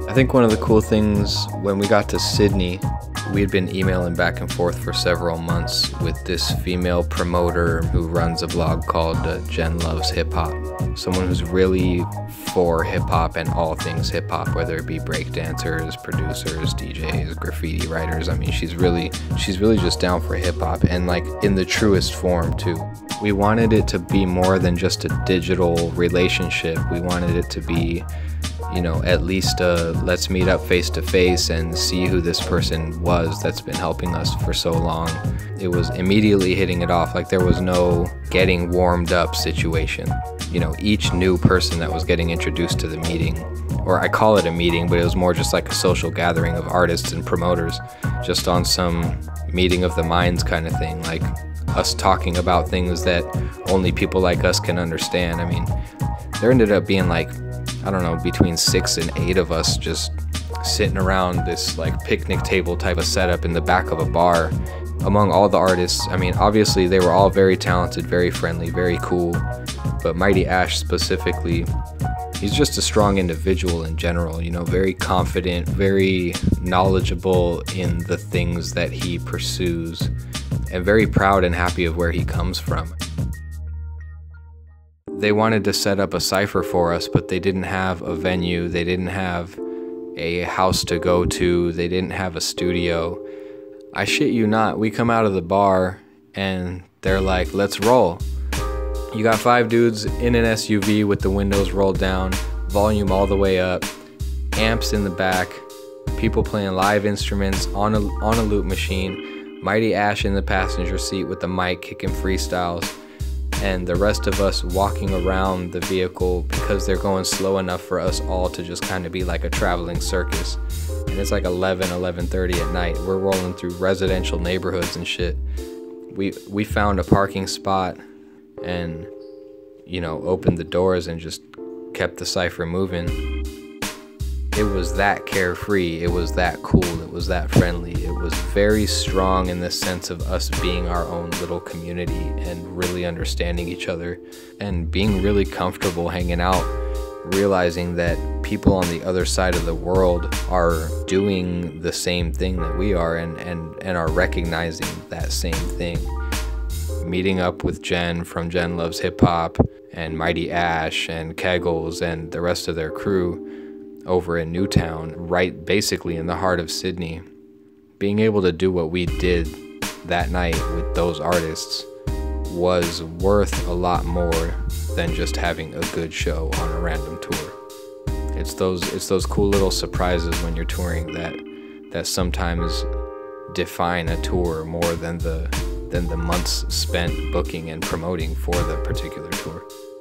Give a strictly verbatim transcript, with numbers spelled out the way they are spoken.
I think one of the cool things when we got to Sydney, we had been emailing back and forth for several months with this female promoter who runs a blog called uh, Jen Loves Hip Hop. Someone who's really for hip hop and all things hip hop, whether it be breakdancers, producers, D Js, graffiti writers. I mean, she's really, she's really just down for hip hop, and like in the truest form too. We wanted it to be more than just a digital relationship. We wanted it to be, you know, at least uh, let's meet up face to face and see who this person was that's been helping us for so long. It was immediately hitting it off. Like, there was no getting warmed up situation. You know, each new person that was getting introduced to the meeting, or I call it a meeting, but it was more just like a social gathering of artists and promoters, just on some meeting of the minds kind of thing. Like, us talking about things that only people like us can understand. I mean, there ended up being like, I don't know, between six and eight of us just sitting around this like picnic table type of setup in the back of a bar among all the artists. I mean, obviously they were all very talented, very friendly, very cool, but Mighty Ash specifically, he's just a strong individual in general, you know, very confident, very knowledgeable in the things that he pursues, and very proud and happy of where he comes from. They wanted to set up a cypher for us, but they didn't have a venue, they didn't have a house to go to, they didn't have a studio. I shit you not, we come out of the bar and they're like, let's roll. You got five dudes in an S U V with the windows rolled down, volume all the way up, amps in the back, people playing live instruments on a, on a loop machine, Mighty Ash in the passenger seat with the mic kicking freestyles, and the rest of us walking around the vehicle because they're going slow enough for us all to just kind of be like a traveling circus. And it's like eleven, eleven thirty at night. We're rolling through residential neighborhoods and shit. We, we found a parking spot and, you know, opened the doors and just kept the cypher moving. It was that carefree, it was that cool, it was that friendly, it was very strong in the sense of us being our own little community and really understanding each other and being really comfortable hanging out, realizing that people on the other side of the world are doing the same thing that we are and, and, and are recognizing that same thing. Meeting up with Jen from Jen Loves Hip Hop and Mighty Ash and Keggles and the rest of their crew over in Newtown, right basically in the heart of Sydney, being able to do what we did that night with those artists was worth a lot more than just having a good show on a random tour. It's those it's those cool little surprises when you're touring that that sometimes define a tour more than the than the months spent booking and promoting for the particular tour.